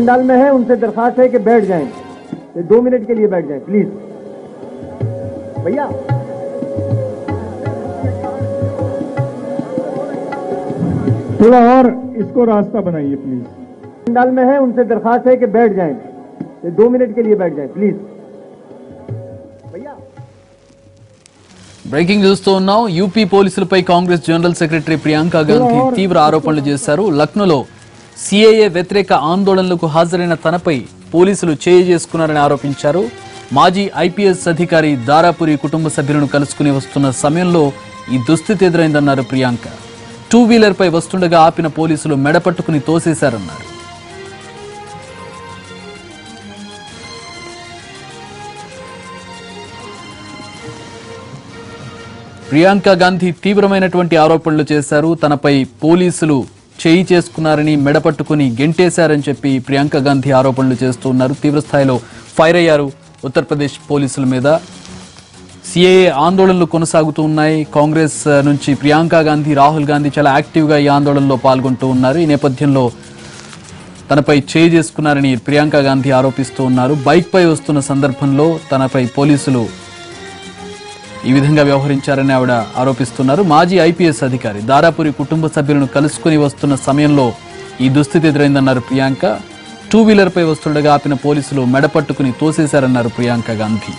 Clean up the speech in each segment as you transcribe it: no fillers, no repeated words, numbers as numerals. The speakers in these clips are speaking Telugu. पंडाल में है, उनसे दरखास्त है कि बैठ जाएं, 2 मिनट के लिए बैठ जाएं प्लीज भैया। थोड़ा और इसको रास्ता बनाइए प्लीज। पंडाल में है, उनसे दरखास्त है कि बैठ जाएं, 2 मिनट के लिए बैठ जाएं प्लीज भैया। బ్రేకింగ్ న్యూస్ తో ఉన్నాం. యూపీ పోలీసులపై కాంగ్రెస్ జనరల్ సెక్రటరీ ప్రియాంక గాంధీ తీవ్ర ఆరోపణలు చేశారు. లక్నోలో సిఏఏ వ్యతిరేక ఆందోళనలకు హాజరైన తనపై పోలీసులు చేయి చేసుకున్నారని ఆరోపించారు. మాజీ ఐపీఎస్ అధికారి దారాపురి కుటుంబ సభ్యులను కలుసుకుని వస్తున్న సమయంలో ఈ దుస్థితి ఎదురైందన్నారు ప్రియాంక. 2 వీలర్ పై వస్తుండగా ఆపిన పోలీసులు మెడపట్టుకుని తోసేశారన్నారు. ప్రియాంక గాంధీ తీవ్రమైనటువంటి ఆరోపణలు చేశారు. తనపై పోలీసులు చేయి చేసుకున్నారని మెడపట్టుకుని గెంటేశారని చెప్పి ప్రియాంక గాంధీ ఆరోపణలు చేస్తున్నారు. తీవ్రస్థాయిలో ఫైర్ అయ్యారు ఉత్తరప్రదేశ్ పోలీసుల మీద. సిఏఏ ఆందోళనలు కొనసాగుతూ ఉన్నాయి. కాంగ్రెస్ నుంచి ప్రియాంక గాంధీ, రాహుల్ గాంధీ చాలా యాక్టివ్గా ఈ ఆందోళనలో పాల్గొంటూ ఉన్నారు. ఈ నేపథ్యంలో తనపై చేయి చేసుకున్నారని ప్రియాంక గాంధీ ఆరోపిస్తూ ఉన్నారు. బైక్పై వస్తున్న సందర్భంలో తనపై పోలీసులు ఈ విధంగా వ్యవహరించారని ఆవిడ ఆరోపిస్తున్నారు. మాజీ ఐపీఎస్ అధికారి దారాపురి కుటుంబ సభ్యులను కలుసుకుని వస్తున్న సమయంలో ఈ దుస్థితి ఎదురైందన్నారు ప్రియాంక. 2 వీలర్ పై వస్తుండగా ఆపిన పోలీసులు మెడపట్టుకుని తోసేశారన్నారు ప్రియాంక గాంధీ.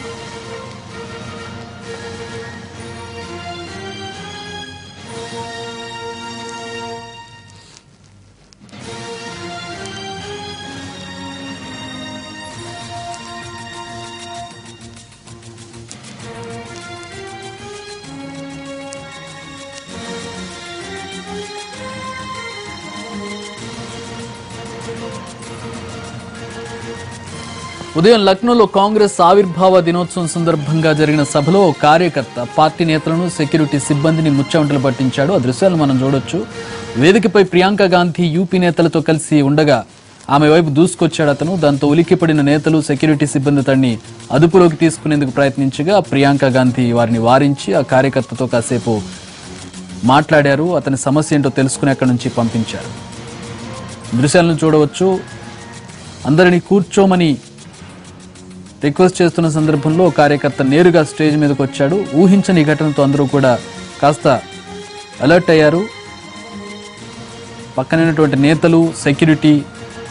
ఉదయం లక్నోలో కాంగ్రెస్ ఆవిర్భావ దినోత్సవం సందర్భంగా జరిగిన సభలో కార్యకర్త పార్టీ నేతలను, సెక్యూరిటీ సిబ్బందిని ముచ్చెమటలు పట్టించాడు. ఆ దృశ్యాలు మనం చూడొచ్చు. వేదికపై ప్రియాంక గాంధీ యూపీ నేతలతో కలిసి ఉండగా ఆమె వైపు దూసుకొచ్చాడు అతను. దాంతో ఉలిక్కిపడిన నేతలు, సెక్యూరిటీ సిబ్బంది తనని అదుపులోకి తీసుకునేందుకు ప్రయత్నించగా ప్రియాంక గాంధీ వారిని వారించి ఆ కార్యకర్తతో కాసేపు మాట్లాడారు. అతని సమస్య ఏంటో తెలుసుకుని అక్కడి నుంచి పంపించారు. దృశ్యాలను చూడవచ్చు. అందరినీ కూర్చోమని రిక్వెస్ట్ చేస్తున్న సందర్భంలో కార్యకర్త నేరుగా స్టేజ్ మీదకి వచ్చాడు. ఊహించని ఘటనతో అందరూ కూడా కాస్త అలర్ట్ అయ్యారు. పక్కనైనటువంటి నేతలు, సెక్యూరిటీ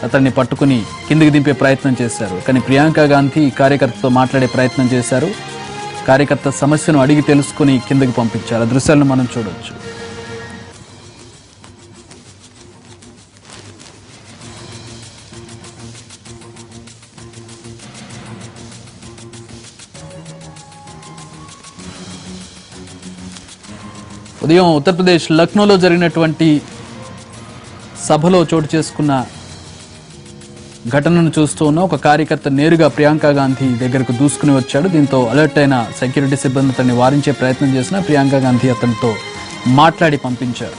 అతన్ని పట్టుకుని కిందికి దింపే ప్రయత్నం చేశారు. కానీ ప్రియాంక గాంధీ కార్యకర్తతో మాట్లాడే ప్రయత్నం చేశారు. కార్యకర్త సమస్యను అడిగి తెలుసుకుని కిందకి పంపించారు. ఆ దృశ్యాలను మనం చూడవచ్చు. ఉదయం ఉత్తరప్రదేశ్ లక్నోలో జరిగినటువంటి సభలో చోటు చేసుకున్న ఘటనను చూస్తూ ఉన్న ఒక కార్యకర్త నేరుగా ప్రియాంక గాంధీ దగ్గరకు దూసుకుని వచ్చాడు. దీంతో అలర్ట్ అయిన సెక్యూరిటీ సిబ్బంది అతన్ని వారించే ప్రయత్నం చేసిన ప్రియాంక గాంధీ అతనితో మాట్లాడి పంపించారు.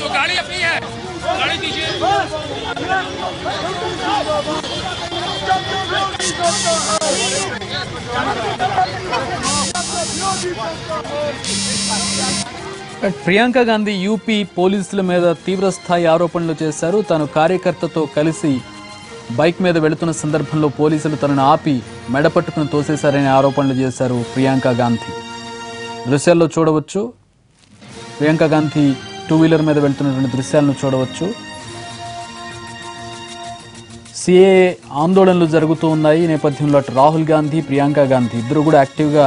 तो गाड़ी अपनी है, गाड़ी दीजिए। प्रियांका गांधी यूपी పోలీసుల మీద తీవ్ర స్థాయి ఆరోపణలు చేశారు। తాను కార్యకర్తతో కలిసి బైక్ మీద వెళ్తున్న సందర్భంలో పోలీసులు తనను ఆపి మెడపట్టుకుని తోసేశారని ఆరోపణలు చేశారు ప్రియాంకా గాంధీ। దృశ్యాల్లో చూడవచ్చు ప్రియాంకా గాంధీ टू వీలర్ మీద వెళ్తున్నటువంటి దృశ్యాలను చూడవచ్చు। సిఏఏ ఆందోళనలు జరుగుతూ ఉన్నాయి నేపథ్యంలో రాహుల్ గాంధీ ప్రియాంకా గాంధీ ఇద్దరు కూడా యాక్టివ్ గా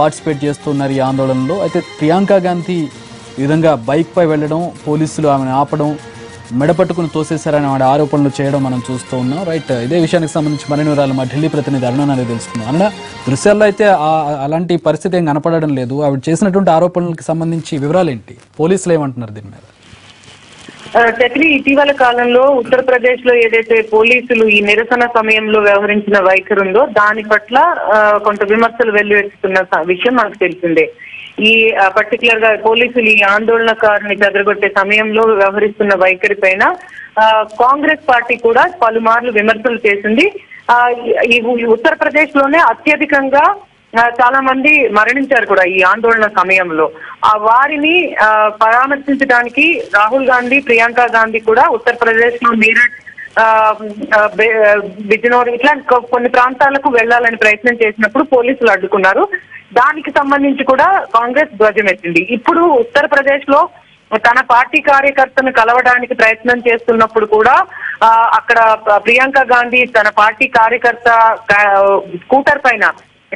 పార్టిసిపేట్ చేస్తున్నారు ఈ ఆందోళనలో। అయితే ప్రియాంకా గాంధీ ఈ విధంగా బైక్ పై వెళ్ళడం పోలీసులు ఆమెను ఆపడం మెడపట్టుకుని తోసేశారని వాడి ఆరోపణలు చేయడం మనం చూస్తూ ఉన్నాం। రైట్, ఇదే విషయానికి సంబంధించి మరిన్ని వివరాలు మా ఢిల్లీ ప్రతినిధి అరుణాని తెలుసుకుందాం। అన్న, దృశ్యాల్లో అయితే అలాంటి పరిస్థితి ఏం కనపడడం లేదు। ఆవిడ చేసినటువంటి ఆరోపణలకు సంబంధించి వివరాలు ఏంటి, పోలీసులు ఏమంటున్నారు దీని మీద? చక్రి, ఇటీవల కాలంలో ఉత్తరప్రదేశ్ లో ఏదైతే పోలీసులు ఈ నిరసన సమయంలో వ్యవహరించిన వైఖరి ఉందో దాని పట్ల కొంత విమర్శలు వెల్లువెత్తుతున్న విషయం మనకు తెలిసిందే। ఈ పర్టికులర్ గా పోలీసులు ఈ ఆందోళనకారుని చెదరగొట్టే సమయంలో వ్యవహరిస్తున్న వైఖరి పైన కాంగ్రెస్ పార్టీ కూడా పలుమార్లు విమర్శలు చేసింది। ఈ ఉత్తరప్రదేశ్ లోనే అత్యధికంగా చాలా మంది మరణించారు కూడా ఈ ఆందోళన సమయంలో। ఆ వారిని పరామర్శించడానికి రాహుల్ గాంధీ ప్రియాంకా గాంధీ కూడా ఉత్తరప్రదేశ్ లో మీరట్ బిజ్నోర్ ఇట్లా కొన్ని ప్రాంతాలకు వెళ్లాలని ప్రయత్నం చేసినప్పుడు పోలీసులు అడ్డుకున్నారు। దానికి సంబంధించి కూడా కాంగ్రెస్ ధ్వజమెత్తింది। ఇప్పుడు ఉత్తరప్రదేశ్ లో తన పార్టీ కార్యకర్తను కలవడానికి ప్రయత్నం చేస్తున్నప్పుడు కూడా అక్కడ ప్రియాంకా గాంధీ తన పార్టీ కార్యకర్త స్కూటర్ పైన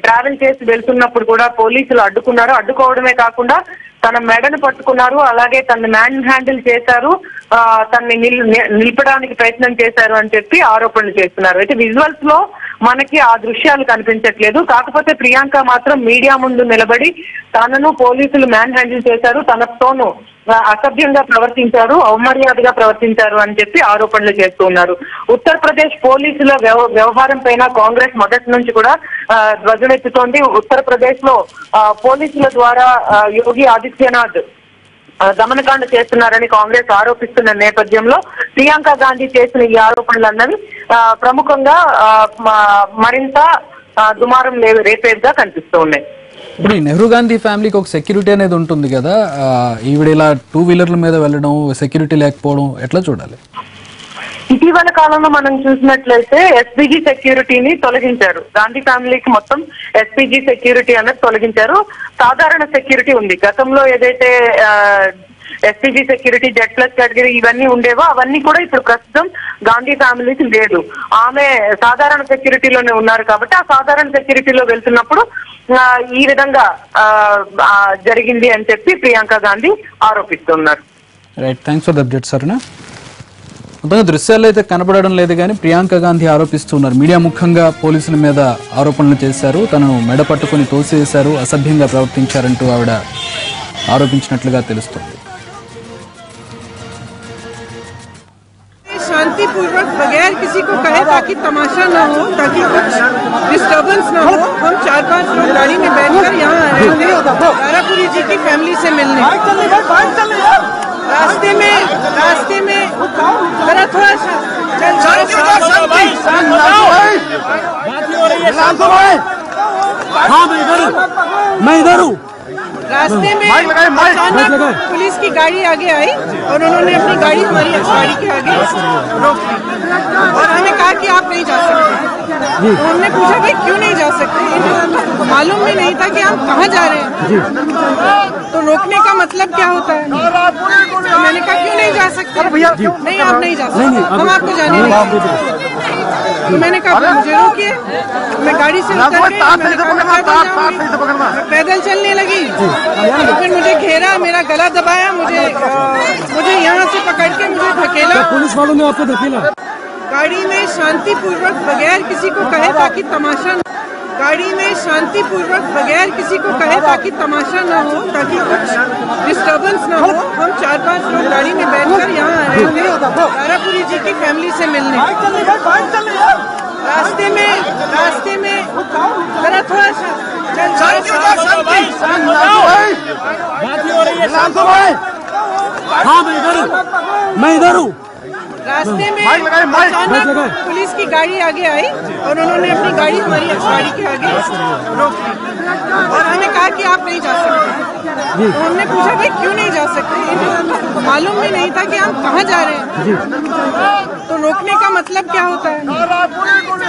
ట్రావెల్ చేసి వెళ్తున్నప్పుడు కూడా పోలీసులు అడ్డుకున్నారు। అడ్డుకోవడమే కాకుండా తన మెడను పట్టుకున్నారు, అలాగే తనని మ్యాన్ హ్యాండిల్ చేశారు, తనని నిలపడానికి ప్రయత్నం చేశారు అని చెప్పి ఆరోపణలు చేస్తున్నారు। అయితే విజువల్స్ లో మనకి ఆ దృశ్యాలు కనిపించట్లేదు, కాకపోతే ప్రియాంక మాత్రం మీడియా ముందు నిలబడి తనను పోలీసులు మ్యాన్ హ్యాండిల్ చేశారు, తనతోనూ అసభ్యంగా ప్రవర్తించారు, అవమర్యాదగా ప్రవర్తించారు అని చెప్పి ఆరోపణలు చేస్తూ ఉన్నారు। ఉత్తరప్రదేశ్ పోలీసుల వ్యవహారం పైన కాంగ్రెస్ మొదటి నుంచి కూడా ధ్వజమెత్తుతోంది। ఉత్తరప్రదేశ్ లో పోలీసుల ద్వారా యోగి ఆదిత్యనాథ్ దమనకాండ చేస్తున్నారని కాంగ్రెస్ ఆరోపిస్తున్న నేపథ్యంలో ప్రియాంకా గాంధీ చేసిన ఈ ఆరోపణలు అన్నవి ప్రముఖంగా మరింత దుమారం రేపేదిగా కనిపిస్తూ ఉన్నాయి। ఇప్పుడు నెహ్రూ గాంధీ ఫ్యామిలీకి ఒక సెక్యూరిటీ అనేది ఉంటుంది కదా, ఈవిడ ఇలా టూ వీలర్ల మీద వెళ్ళడం, సెక్యూరిటీ లేకపోవడం ఎట్లా చూడాలి? ఇటీవల కాలంలో మనం చూసినట్లయితే ఎస్పీజీ సెక్యూరిటీని తొలగించారు, గాంధీ ఫ్యామిలీకి మొత్తం ఎస్పీజీ సెక్యూరిటీ అనేది తొలగించారు, సాధారణ సెక్యూరిటీ ఉంది। గతంలో ఏదైతే ఎస్పీజీ సెక్యూరిటీ Z+ కేటగిరీ ఇవన్నీ ఉండేవో అవన్నీ కూడా ఇప్పుడు ప్రస్తుతం గాంధీ ఫ్యామిలీకి లేదు, ఆమె సాధారణ సెక్యూరిటీలోనే ఉన్నారు కాబట్టి ఆ సాధారణ సెక్యూరిటీలో వెళ్తున్నప్పుడు ఈ విధంగా జరిగింది అని చెప్పి ప్రియాంకా గాంధీ ఆరోపిస్తున్నారు। Right, thanks for the update సరేనా। మొత్తంగా దృశ్యాలు అయితే కనబడడం లేదు కానీ ప్రియాంకా గాంధీ ఆరోపిస్తున్నారు, మీడియా ముఖ్యంగా పోలీసుల మీద ఆరోపణలు చేశారు, తనను మెడ పట్టుకుని తోసేశారు, అసభ్యంగా ప్రవర్తించారంటూ ఆవిడ ఆరోపించినట్లుగా తెలుస్తుంది। शांतिपूर्वक बगैर किसी को कहे ताकि तमाशा ना हो, ताकि कुछ डिस्टर्बेंस ना हो, हम 4-5 लोग गाड़ी में बैठकर यहाँ आए थे तारापुरी जी की फैमिली से मिलने। रास्ते में थोड़ा मैं इधर हूँ। रास्ते में पुलिस की गाड़ी आगे आई और उन्होंने अपनी गाड़ी हमारी गाड़ी के आगे रोक दी और हमें कहा कि आप नहीं जा सकते। हमने पूछा कि क्यों नहीं जा सकते, मालूम भी नहीं था कि आप कहाँ जा रहे हैं, तो रोकने का मतलब क्या होता है। तो मैंने कहा क्यों नहीं जा सकते, नहीं आप नहीं जा सकते, हम आपको जाने नहीं देंगे। तो मैंने कहा मुझे रोकिए, मैं गाड़ी से पैदल चलने लगी, तो फिर मुझे घेरा, मेरा गला दबाया, मुझे यहाँ से पकड़ के मुझे धकेला। पुलिस वालों ने आपको धकेला? गाड़ी में शांतिपूर्वक बगैर किसी को कहे ताकि तमाशा न हो, गाड़ी में शांतिपूर्वक बगैर किसी को कहे ताकि तमाशा ना हो, ताकि कुछ डिस्टर्बेंस ना हो, हम 4-5 लोग गाड़ी में बैठकर यहाँ आए थे तारापुरी जी की फैमिली से मिलने। रास्ते में थोड़ा हाँ मैं इधर हूँ। रास्ते में अचानक पुलिस की गाड़ी आगे आई और उन्होंने अपनी गाड़ी हमारी गाड़ी के आगे रोक दी और हमें कहा कि आप नहीं जा सकते। हमने पूछा कि क्यों नहीं जा सकते, मालूम भी नहीं था कि आप कहाँ जा रहे हैं, तो रोकने का मतलब क्या होता है। तो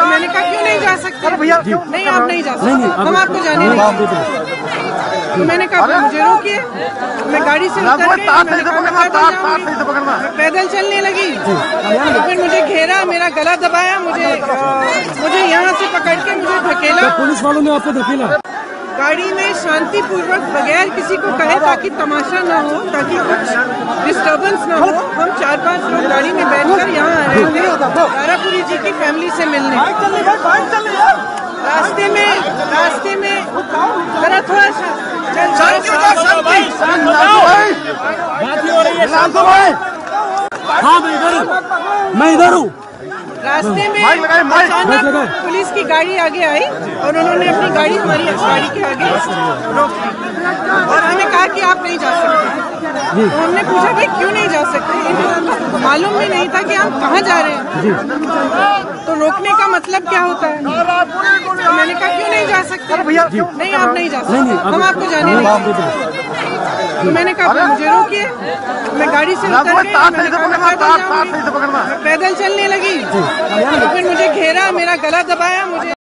मैंने कहा क्यों नहीं जा सकते, नहीं आप नहीं जा सकते, हम आपको जाने नहीं देंगे। तो मैंने कहा मुझे रोकिए, मैं गाड़ी से पैदल चलने लगी। तो फिर मुझे घेरा, मेरा गला दबाया, मुझे यहाँ से पकड़ के मुझे धकेला। पुलिस वालों ने आपको धकेला गाड़ी में शांतिपूर्वक बगैर किसी को कहे, ताकि तमाशा ना हो, ताकि कुछ डिस्टर्बेंस ना हो। हम 4-5 लोग गाड़ी में बैठकर यहाँ आ रहे थे तारापुरी जी की फैमिली से मिलने। रास्ते में जरा थोड़ा सा हाँ मैं इधर हूँ। रास्ते में अचानक पुलिस की गाड़ी आगे आई और उन्होंने अपनी गाड़ी हमारी गाड़ी के आगे रोक दी और हमें कहा कि आप नहीं जा सकते। तो हमने पूछा कि क्यों नहीं जा सकते, मालूम भी नहीं था कि आप कहाँ जा रहे हैं, तो रोकने का मतलब क्या होता है। तो मैंने कहा क्यों नहीं जा सकते, नहीं आप नहीं जा सकते, हम आपको जाने नहीं देंगे। तो मैंने कहा मुझे रोकिए, मैं गाड़ी से पैदल चलने लगी। तो फिर मुझे घेरा, मेरा गला दबाया।